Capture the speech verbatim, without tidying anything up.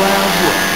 Wildwood.